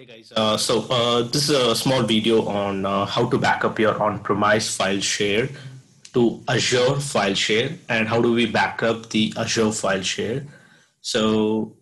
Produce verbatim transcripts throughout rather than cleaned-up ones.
Hey guys, uh, so uh, this is a small video on uh, how to back up your on-premise file share to Azure File Share and how do we back up the Azure File Share. So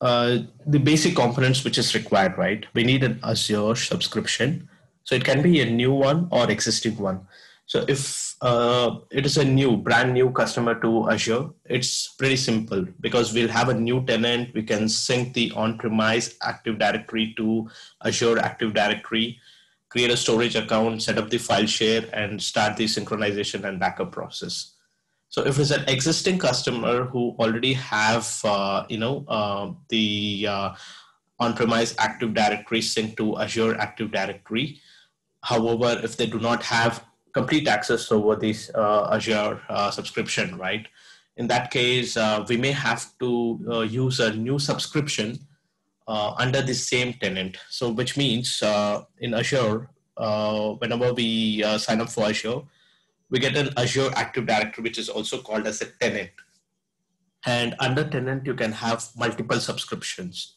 uh, the basic components which is required, right? We need an Azure subscription. So it can be a new one or existing one. So if uh, it is a new, brand new customer to Azure, it's pretty simple because we'll have a new tenant. We can sync the on-premise Active Directory to Azure Active Directory, create a storage account, set up the file share, and start the synchronization and backup process. So if it's an existing customer who already have uh, you know, uh, the uh, on-premise Active Directory sync to Azure Active Directory, however, if they do not have complete access over this uh, Azure uh, subscription, right? In that case, uh, we may have to uh, use a new subscription uh, under the same tenant. So which means uh, in Azure, uh, whenever we uh, sign up for Azure, we get an Azure Active Directory, which is also called as a tenant. And under tenant, you can have multiple subscriptions.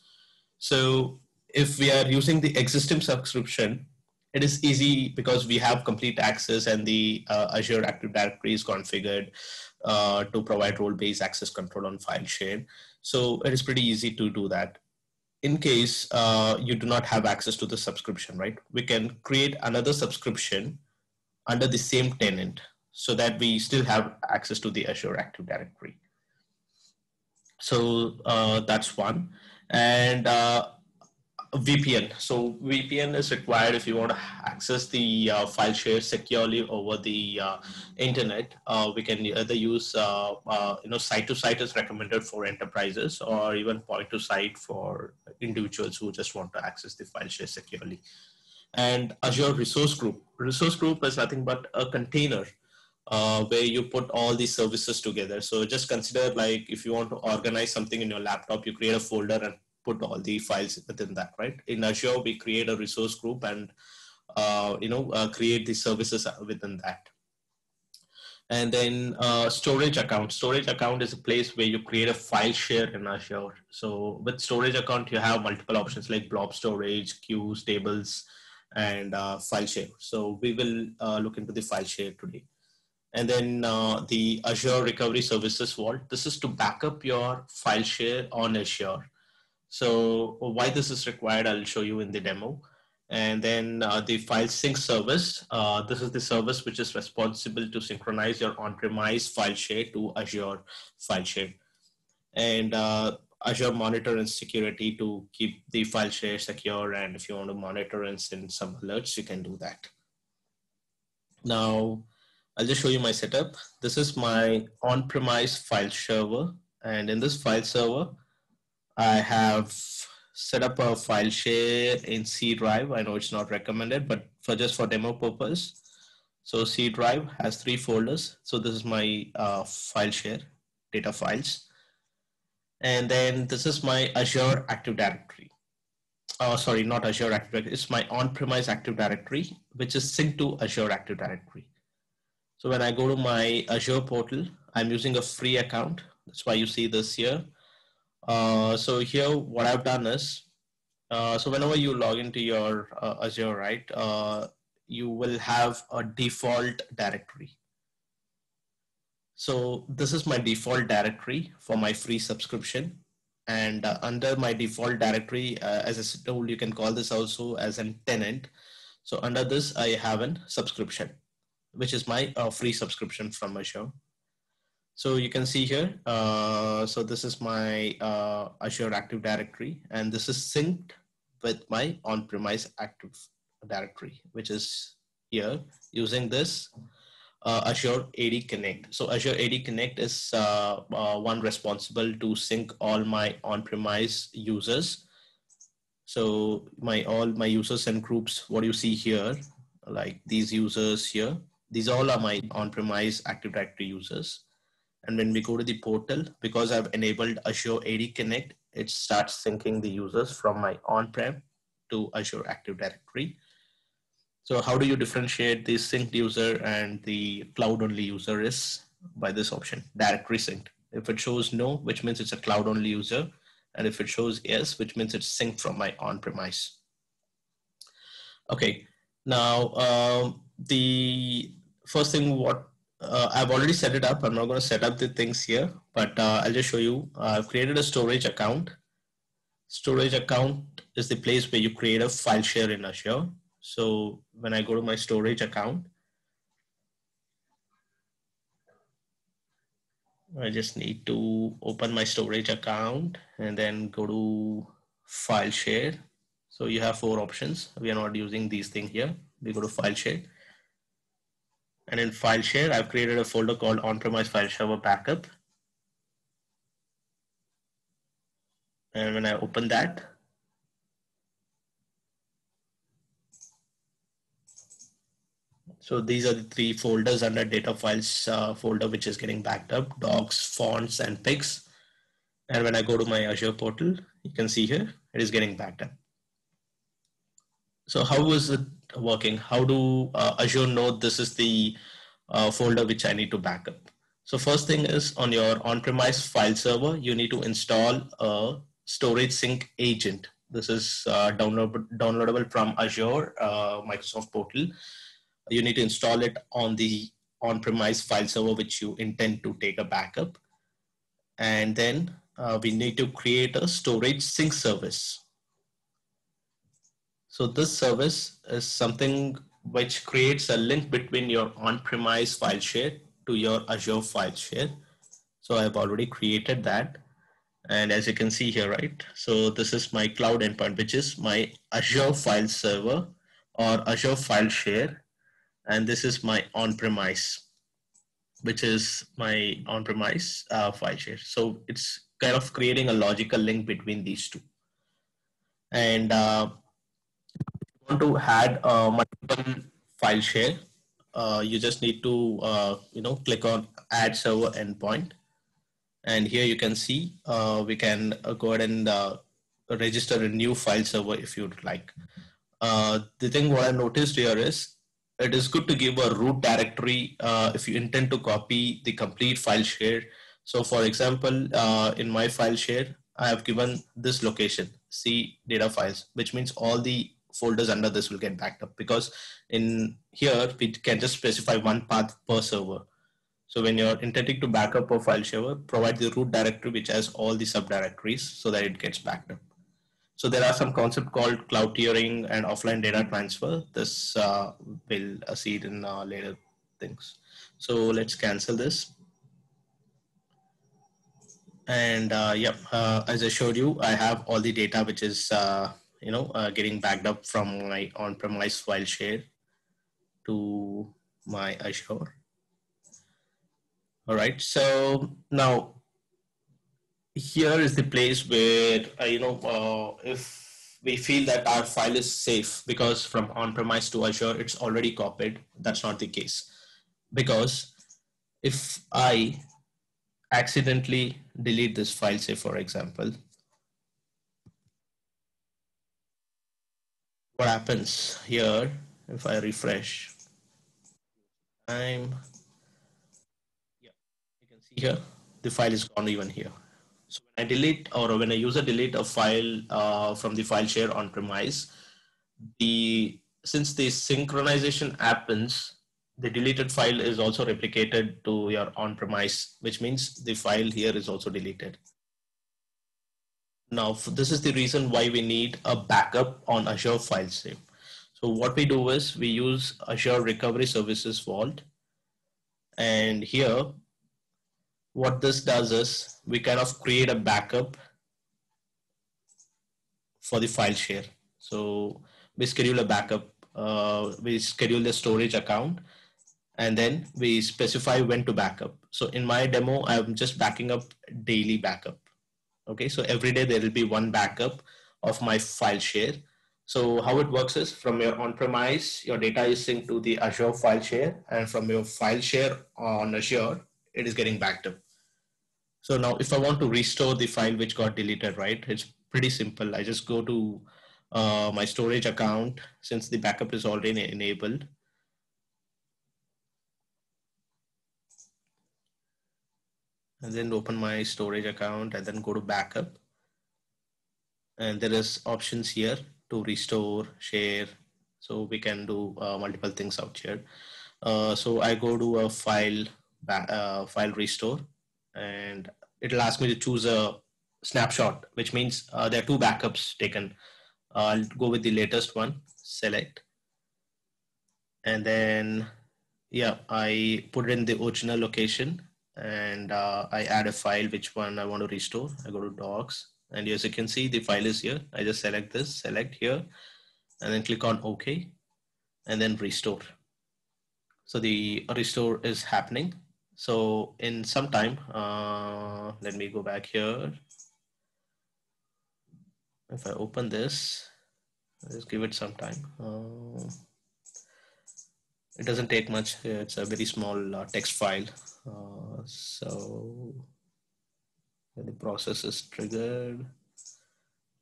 So if we are using the existing subscription, it is easy because we have complete access and the uh, Azure Active Directory is configured uh, to provide role-based access control on file share. So it is pretty easy to do that. In case uh, you do not have access to the subscription, right? We can create another subscription under the same tenant so that we still have access to the Azure Active Directory. So uh, that's one. And uh, V P N. So V P N is required if you want to access the uh, file share securely over the uh, internet. Uh, we can either use uh, uh, you know, site to site is recommended for enterprises, or even point to site for individuals who just want to access the file share securely. And Azure Resource Group. Resource Group is nothing but a container uh, where you put all these services together. So just consider, like, if you want to organize something in your laptop, you create a folder and put all the files within that, right? In Azure, we create a resource group and uh, you know uh, create the services within that. And then uh, storage account. Storage account is a place where you create a file share in Azure. So with storage account, you have multiple options like blob storage, queues, tables, and uh, file share. So we will uh, look into the file share today. And then uh, the Azure Recovery Services Vault. This is to back up your file share on Azure. So why this is required, I'll show you in the demo. And then uh, the File Sync Service. Uh, this is the service which is responsible to synchronize your on-premise file share to Azure file share. And uh, Azure Monitor and Security to keep the file share secure. And if you want to monitor and send some alerts, you can do that. Now, I'll just show you my setup. This is my on-premise file server. And in this file server, I have set up a file share in C drive. I know it's not recommended, but for just for demo purpose. So C drive has three folders. So this is my uh, file share data files. And then this is my Azure Active Directory. Oh, sorry, not Azure Active Directory. It's my on-premise Active Directory, which is synced to Azure Active Directory. So when I go to my Azure portal, I'm using a free account. That's why you see this here. Uh, so here, what I've done is, uh, so whenever you log into your uh, Azure, right, uh, you will have a default directory. So this is my default directory for my free subscription. And uh, under my default directory, uh, as I told, you can call this also as a tenant. So under this, I have a subscription, which is my uh, free subscription from Azure. So you can see here, uh, so this is my uh, Azure Active Directory, and this is synced with my on-premise Active Directory, which is here using this uh, Azure A D Connect. So Azure A D Connect is uh, uh, one responsible to sync all my on-premise users. So my all my users and groups, what you see here, like these users here, these all are my on-premise Active Directory users. And when we go to the portal, because I've enabled Azure A D Connect, it starts syncing the users from my on-prem to Azure Active Directory. So how do you differentiate the synced user and the cloud-only user is by this option, directory synced. If it shows no, which means it's a cloud-only user. And if it shows yes, which means it's synced from my on-premise. Okay, now um, the first thing what uh, I've already set it up. I'm not going to set up the things here, but uh, I'll just show you. Uh, I've created a storage account. Storage account is the place where you create a file share in Azure. So when I go to my storage account, I just need to open my storage account and then go to file share. So you have four options. We are not using these things here. We go to file share. And in file share, I've created a folder called on-premise file server backup. And when I open that, so these are the three folders under data files uh, folder, which is getting backed up: docs, fonts, and pics. And when I go to my Azure portal, you can see here, it is getting backed up. So how is it working? How do uh, Azure know this is the uh, folder which I need to back up? So first thing is, on your on-premise file server, you need to install a storage sync agent. This is uh, download, downloadable from Azure uh, Microsoft portal. You need to install it on the on-premise file server which you intend to take a backup. And then uh, we need to create a storage sync service. So this service is something which creates a link between your on-premise file share to your Azure file share. So I've already created that. And as you can see here, right? So this is my cloud endpoint, which is my Azure file server or Azure file share. And this is my on-premise, which is my on-premise uh, file share. So it's kind of creating a logical link between these two. And uh, if you want to add uh, multiple file share, uh, you just need to uh, you know, click on Add Server Endpoint. And here you can see uh, we can uh, go ahead and uh, register a new file server if you'd like. Uh, the thing what I noticed here is, it is good to give a root directory uh, if you intend to copy the complete file share. So for example, uh, in my file share, I have given this location, C data files, which means all the folders under this will get backed up, because in here, we can just specify one path per server. So when you're intending to back up a file server, provide the root directory, which has all the subdirectories so that it gets backed up. So there are some concept called cloud tiering and offline data transfer. This uh, we'll uh, see it in uh, later things. So let's cancel this. And uh, yeah, uh, as I showed you, I have all the data which is uh, you know uh, getting backed up from my on-premise file share to my Azure. All right. So now, here is the place where, uh, you know, uh, if we feel that our file is safe because from on-premise to Azure, it's already copied. That's not the case, because if I accidentally delete this file, say, for example, what happens here if I refresh? I'm, yeah, you can see here, the file is gone even here. So when I delete, or when a user delete a file uh, from the file share on premise, the since the synchronization happens, the deleted file is also replicated to your on premise, which means the file here is also deleted. Now this is the reason why we need a backup on Azure File Share. So what we do is we use Azure Recovery Services Vault, and here, what this does is we kind of create a backup for the file share. So we schedule a backup, uh, we schedule the storage account, and then we specify when to backup. So in my demo, I'm just backing up daily backup. Okay, so every day there will be one backup of my file share. So how it works is, from your on-premise, your data is synced to the Azure file share, and from your file share on Azure, it is getting backed up. So now if I want to restore the file which got deleted, right, it's pretty simple. I just go to uh, my storage account, since the backup is already enabled. And then open my storage account and then go to backup. And there is options here to restore, share, So we can do uh, multiple things out here. Uh, so I go to a file, uh, file restore, and it'll ask me to choose a snapshot, which means uh, there are two backups taken. Uh, I'll go with the latest one, select. And then, yeah, I put in the original location and uh, I add a file, which one I want to restore. I go to docs, and as you can see, the file is here. I just select this, select here, and then click on OK, and then restore. So the restore is happening. So in some time, uh, let me go back here. If I open this, I'll just give it some time. Uh, it doesn't take much. It's a very small uh, text file. Uh, so the process is triggered.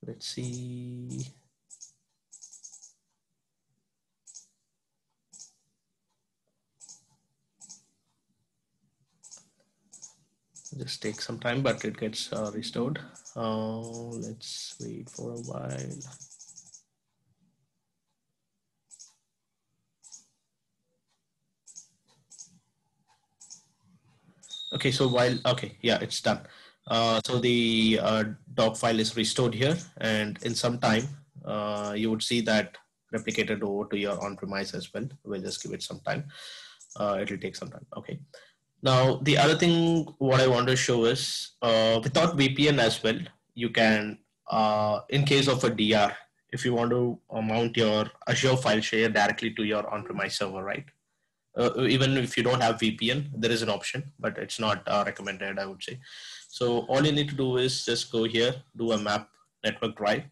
Let's see. Just take some time, but it gets uh, restored. Uh, let's wait for a while. Okay, so while, okay, yeah, it's done. Uh, so the uh, doc file is restored here, and in some time, uh, you would see that replicated over to your on-premise as well. We'll just give it some time. Uh, it'll take some time, okay. Now, the other thing what I want to show is uh, without V P N as well, you can, uh, in case of a D R, if you want to mount your Azure File Share directly to your on-premise server, right? Uh, even if you don't have V P N, there is an option, but it's not uh, recommended, I would say. So all you need to do is just go here, do a map network drive,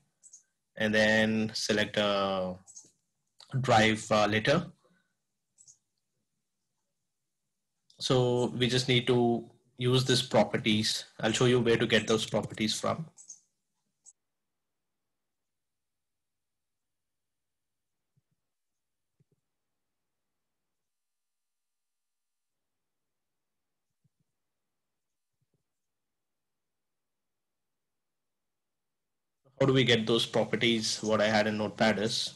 and then select a drive uh, later. So we just need to use this properties. I'll show you where to get those properties from. How do we get those properties? What I had in Notepad is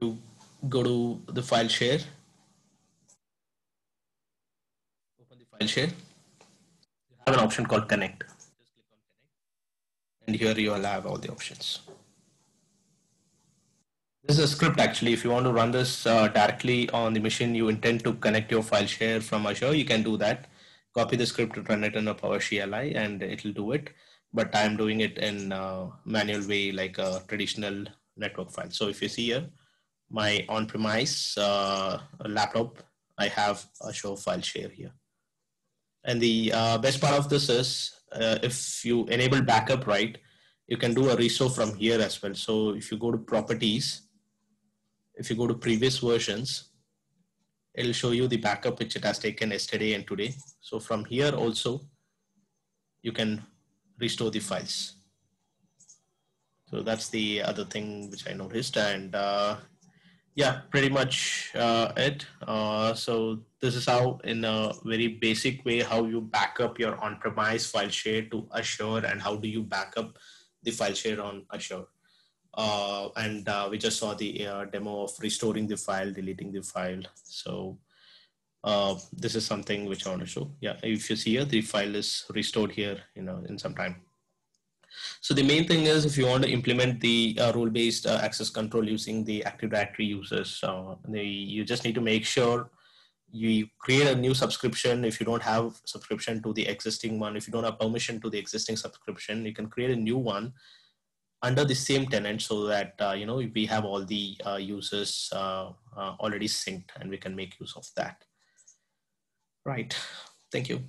you go to the file share, share, you have an option called connect. Just click on connect, and here you will have all the options. This is a script actually. If you want to run this uh, directly on the machine you intend to connect your file share from Azure, you can do that. Copy the script to run it in a PowerShell C L I and it'll do it, but I'm doing it in a manual way like a traditional network file. So if you see here, my on-premise uh, laptop, I have Azure File Share here. And the uh, best part of this is uh, if you enable backup, right, you can do a restore from here as well. So if you go to properties, if you go to previous versions, it'll show you the backup which it has taken yesterday and today. So from here also, you can restore the files. So that's the other thing which I noticed. And uh, yeah, pretty much uh, it. Uh, so this is how, in a very basic way, how you back up your on-premise file share to Azure and how do you back up the file share on Azure. Uh, and uh, we just saw the uh, demo of restoring the file, deleting the file. So uh, this is something which I want to show. Yeah, if you see here, the file is restored here, you know, in some time. So the main thing is if you want to implement the uh, role-based uh, access control using the Active Directory users, uh, they, you just need to make sure you create a new subscription. If you don't have subscription to the existing one, if you don't have permission to the existing subscription, you can create a new one under the same tenant so that uh, you know, we have all the uh, users uh, uh, already synced and we can make use of that. Right, thank you.